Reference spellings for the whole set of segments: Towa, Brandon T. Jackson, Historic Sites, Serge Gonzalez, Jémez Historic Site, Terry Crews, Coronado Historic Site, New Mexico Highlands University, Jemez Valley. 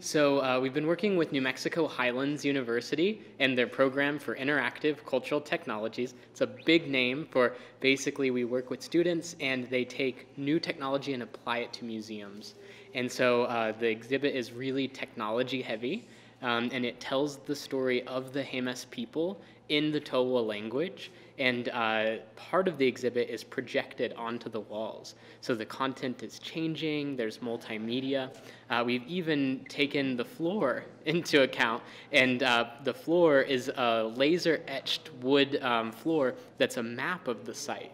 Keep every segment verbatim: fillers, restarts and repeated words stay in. So uh, we've been working with New Mexico Highlands University and their program for interactive cultural technologies. It's a big name for basically we work with students and they take new technology and apply it to museums. And so uh, the exhibit is really technology heavy um, and it tells the story of the Jemez people in the Towa language. And uh, part of the exhibit is projected onto the walls. So the content is changing, there's multimedia. Uh, we've even taken the floor into account, and uh, the floor is a laser etched wood um, floor that's a map of the site.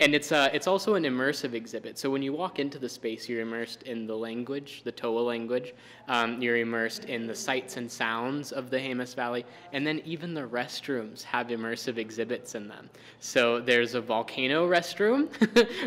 And it's, uh, it's also an immersive exhibit. So when you walk into the space, you're immersed in the language, the Towa language. Um, you're immersed in the sights and sounds of the Jemez Valley. And then even the restrooms have immersive exhibits in them. So there's a volcano restroom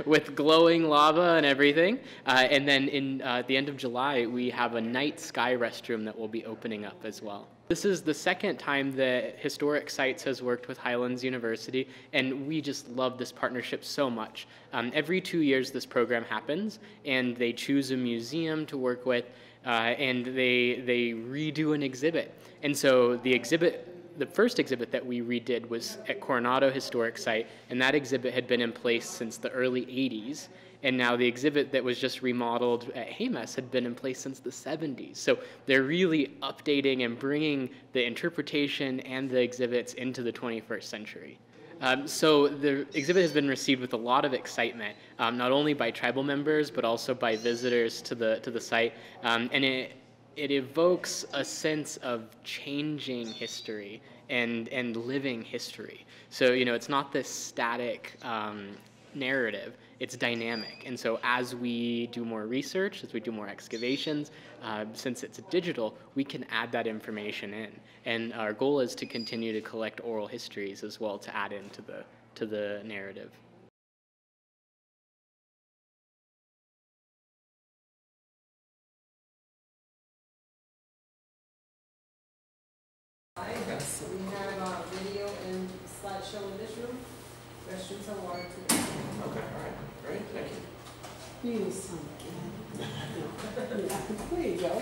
with glowing lava and everything. Uh, and then in, uh, at the end of July, we have a night sky restroom that we'll be opening up as well. This is the second time that Historic Sites has worked with Highlands University, and we just love this partnership so much. Um, every two years this program happens, and they choose a museum to work with, uh, and they, they redo an exhibit. And so the exhibit, the first exhibit that we redid was at Coronado Historic Site, and that exhibit had been in place since the early eighties. And now the exhibit that was just remodeled at Jemez had been in place since the seventies. So they're really updating and bringing the interpretation and the exhibits into the twenty-first century. Um, so the exhibit has been received with a lot of excitement, um, not only by tribal members, but also by visitors to the, to the site. Um, and it, it evokes a sense of changing history and, and living history. So, you know, it's not this static um, narrative. It's dynamic, and so as we do more research, as we do more excavations, uh, since it's digital, we can add that information in. And our goal is to continue to collect oral histories as well to add into the to the narrative. Hi, so we have a video and slideshow in this room. Restrooms and water today. Okay, all right. Great, thank you. You need some. There you go.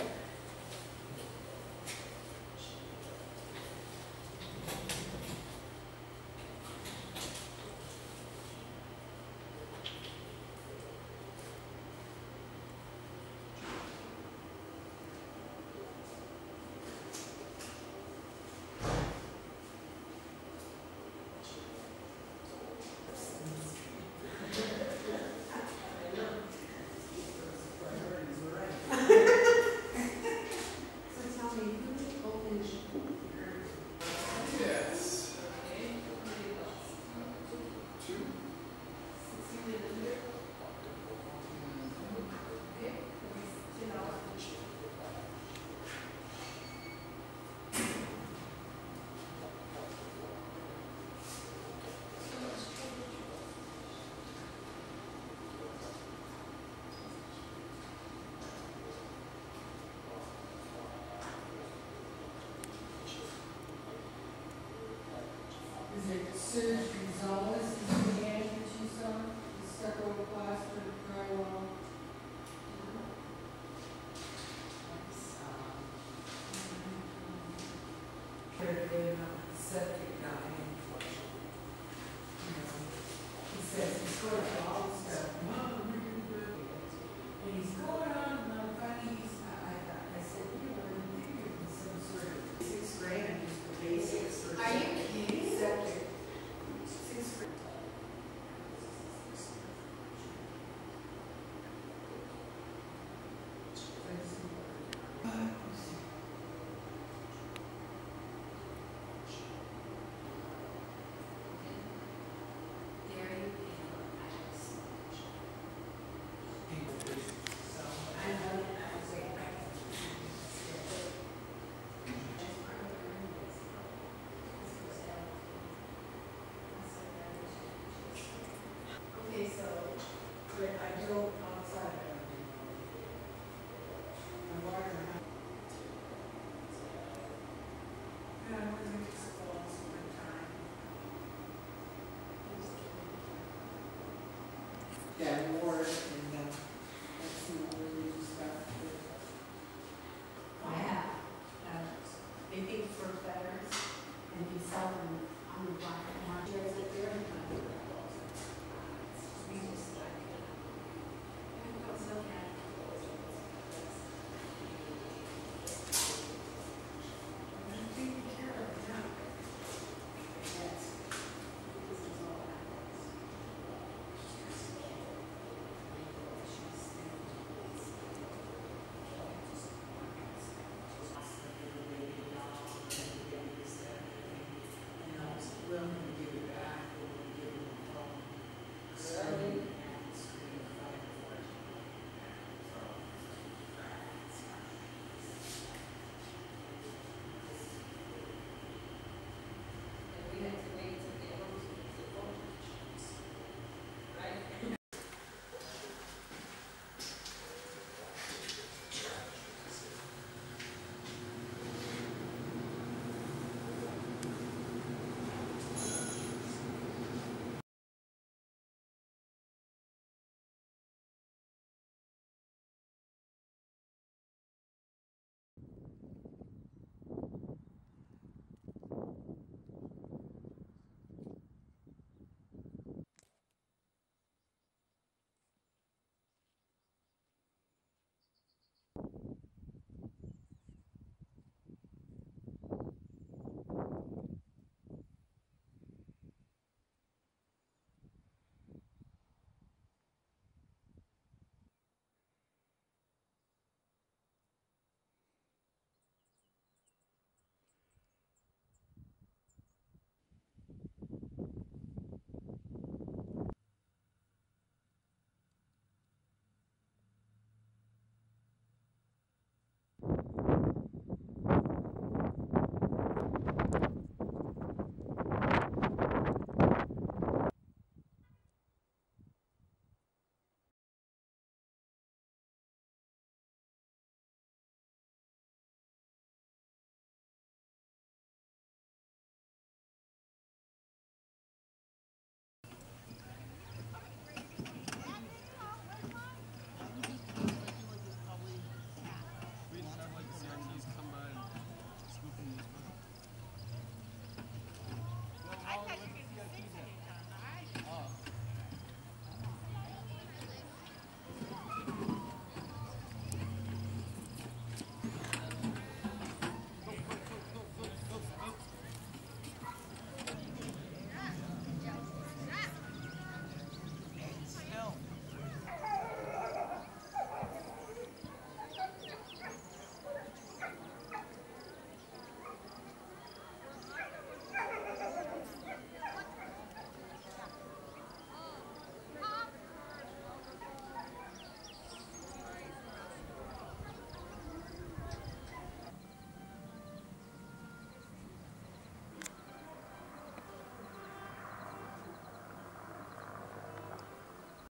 Serge Gonzalez is the man that you saw, the stucco plaster drywall. Carried away about the septic guy in Florida. He says he's going to all this stuff. Mom, we're going to do it. And he's going on about funnies. I said, you know, I'm thinking of some sort of sixth grade, I'm just the basics. Are you?